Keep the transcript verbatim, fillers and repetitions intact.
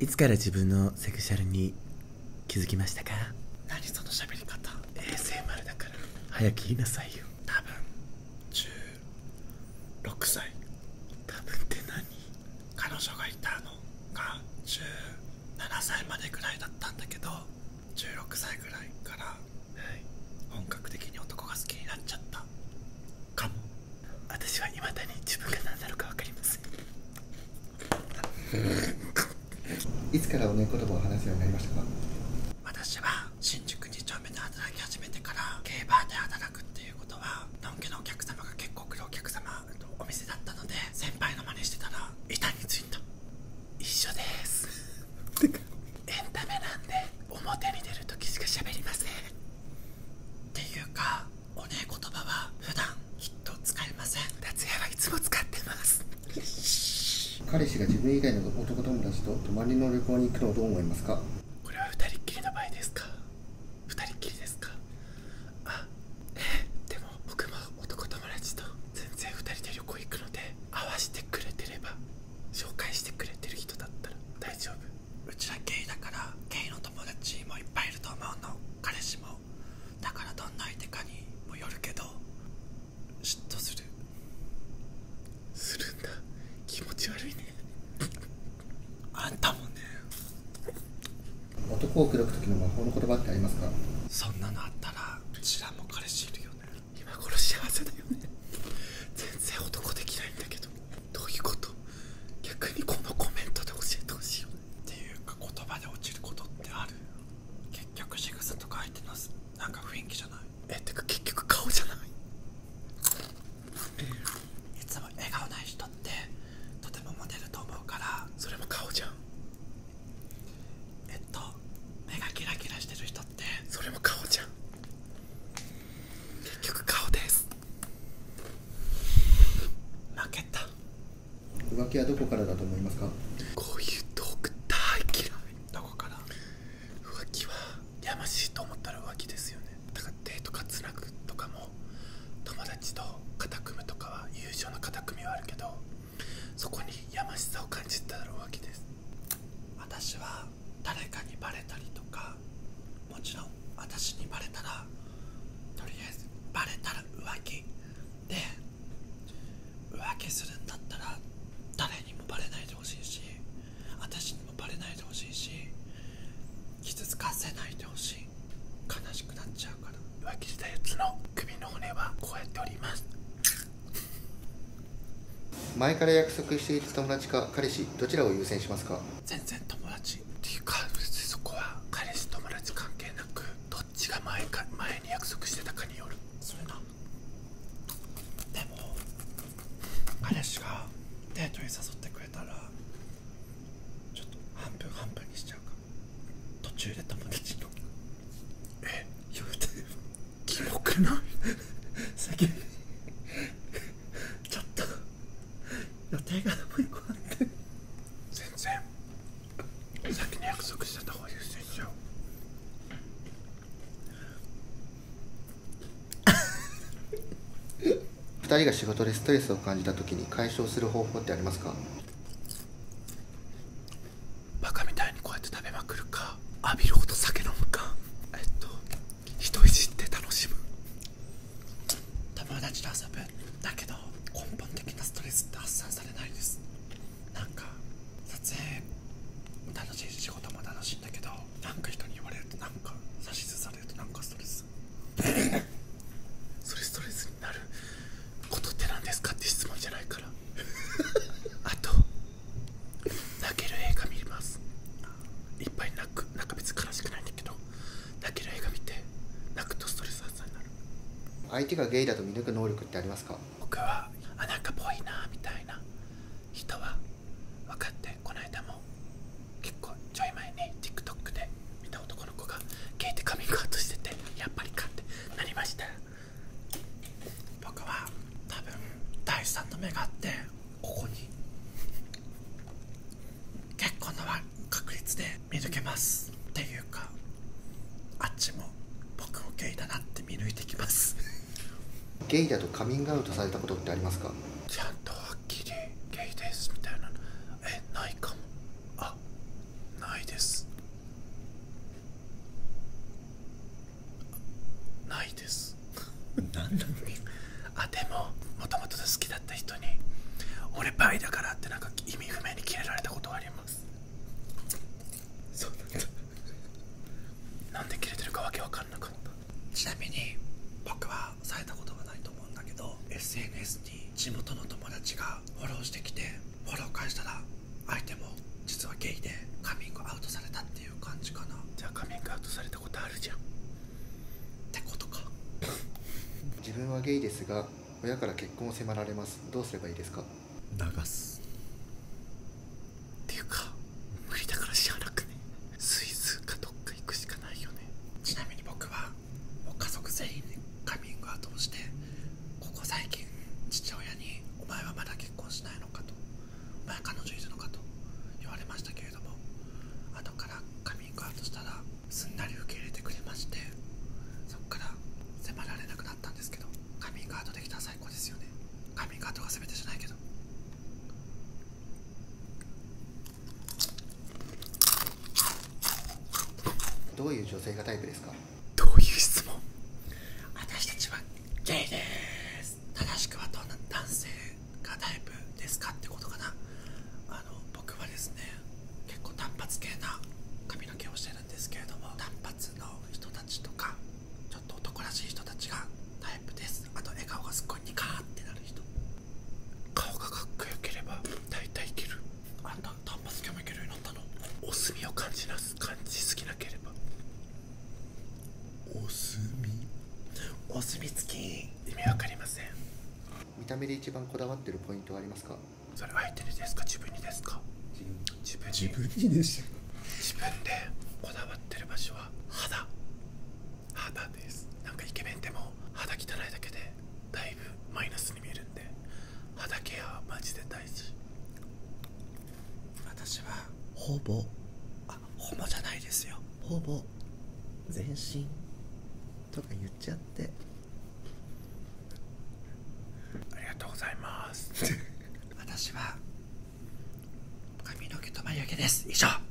いつから自分のセクシャルに気づきましたか？何その喋り方、 エーエスエムアール だから。早く言いなさいよ。多分じゅうろくさい。多分って何？彼女がいたのがじゅうななさいまでぐらいだったんだけど、じゅうろくさいぐらいから、はい、本格的に男が好きになっちゃったかも。私はいまだに自分が何なのか分かりません。いつからおねえ言葉を話すようになりましたか？私は新宿にちょうめで働き始めてから、ゲーバーで働くっていうことは、のんけのお客様が結構来るお客様のお店だったので、先輩の真似してたら板についた。一緒ですエンタメなんで表に出るときしか喋りません。っていうか、おねえ言葉は普段きっと使いません。達也はいつも使ってます彼氏が自分以外の男友達と泊まりの旅行に行くのをどう思いますか？これは二人っきりの場合ですか？二人っきりですか？あ、えー、でも僕も男友達と全然二人で旅行行くので、合わせてくれてれば、紹介してくれてる人だったら大丈夫。うちらゲイだから、ゲイの友達もいっぱいいると思うの、彼氏も。だからどんな相手かにもよるけど、嫉妬するするんだ。気持ち悪いねあんたもね。男を口説く時の魔法の言葉ってありますか？そんなのあったらうちらも彼氏いるよね。今頃幸せだよね全然男できないんだけど。どういうこと？逆にこのコメントで教えてほしいよね。っていうか、言葉で落ちることってある？結局仕草とか相手のなんか雰囲気じゃない？えってか結局顔じゃない？いつも笑顔ない人ってとてもモテると思うから。それも顔じゃん。えっと目がキラキラしてる人って、それも顔じゃん。結局顔です。負けた。浮気はどこからだと思いますか？こういうトーク大嫌い。どこから？浮気はやましいと思ったら浮気ですよね。だからデートかつなぐとかも、友達と肩組むとかは、友情の肩組みはあるけど、そこにやましさを感じたら浮気です。私は誰かにバレたりとか、もちろん私にバレたら、とりあえずバレたら浮気で、浮気するんだったら誰にもバレないでほしいし、私にもバレないでほしいし、傷つかせないでほしい。悲しくなっちゃうから。浮気したやつの首の骨はこうやっております。前から約束していた友達か彼氏、どちらを優先しますか？全然友達っていうか、そこは彼氏友達関係なく、どっちが前か前に約束してたかによる。それな。でも彼氏がデートに誘ってくれたら、ちょっと半分半分にしちゃうかも。途中で友達のえ言うてキモくない先に予定がもう一個あって全然先に約束してた方が優先しようふたりが仕事でストレスを感じた時に解消する方法ってありますか？バカみたいにこうやって食べまくるか、浴びるほど酒飲むか、えっと人いじって楽しむ、友達と遊ぶ。だけど根本的なストレスって発散されないです。なんか撮影も楽しいし、仕事も楽しいんだけど、なんか人に言われると、なんか指図されると、なんかストレスそれストレスになることって何ですかって質問じゃないからあと泣ける映画見ます。いっぱい泣く。なんか別に悲しくないんだけど、泣ける映画見て、泣くとストレス発散になる。相手がゲイだと見抜く能力ってありますか？僕はあ、なんかぽいなみたいな人は分かって、この間も結構ちょい前に ティックトック で見た男の子がゲイでカミングアウトしてて、やっぱりかってなりました。僕は多分第三の目があって、ここに結構な確率で見抜けます。っていうか、あっちも僕をゲイだなって見抜いてきますゲイだとカミングアウトされたことってありますか？ちゃんとはっきりゲイですみたいなのえないかも。あ、ないです。何なんですか。あ、でももともと好きだった人に俺バイだからってなんか意味不明にキレられたことがあります。そうなんだ。なんでキレてるかわけわかんなかった。ちなみに僕はされたことがないと思うんだけど、 エスエヌエス に地元の友達がフォローしてきて、フォロー返したら相手も実はゲイでカミングアウトされたっていう感じかな。じゃあカミングアウトされたことあるじゃんってことか。自分はゲイですが親から結婚を迫られます。どうすればいいですか。流すっていうか無理だからしゃあなくね。スイスかどっか行くしかないよね。ちなみに僕はもう家族全員でカミングアウトをして、ここ最近父親にお前はまだ結婚しないのかと、お前彼女いるのかと言われましたけれども、後からカミングアウトしたらすんなり受け入れてくれまして、そこから迫られなくなったんですけど、カミングアウトできたら最高ですよね。カミングアウトが全てじゃないけど。どういう女性がタイプですか。どういう質問。私たちはゲイです。正しくはどんな男性がタイプですかってことかな。あの僕はですね、結構単発系な髪の毛をしてるんですけれども、単発の人たちとかちょっと男らしい人たちがタイプです。あと笑顔がすっごいニカーってなる人。顔がかっこよければ大体いける。あんた単発系もいけるようになったの。お墨を感じなす感じすぎなければ。お墨、お墨付き意味わかりません。見た目で一番こだわってるポイントはありますか。それは相手にですか自分にですか。自分自分にです。自分でこだわってる場所は肌、肌です。なんかイケメンでも肌汚いだけでだいぶマイナスに見えるんで、肌ケアはマジで大事。私はほぼ、あ、ほぼじゃないですよ、ほぼ全身とか言っちゃって、ありがとうございます。私は髪の毛と眉毛です。以上。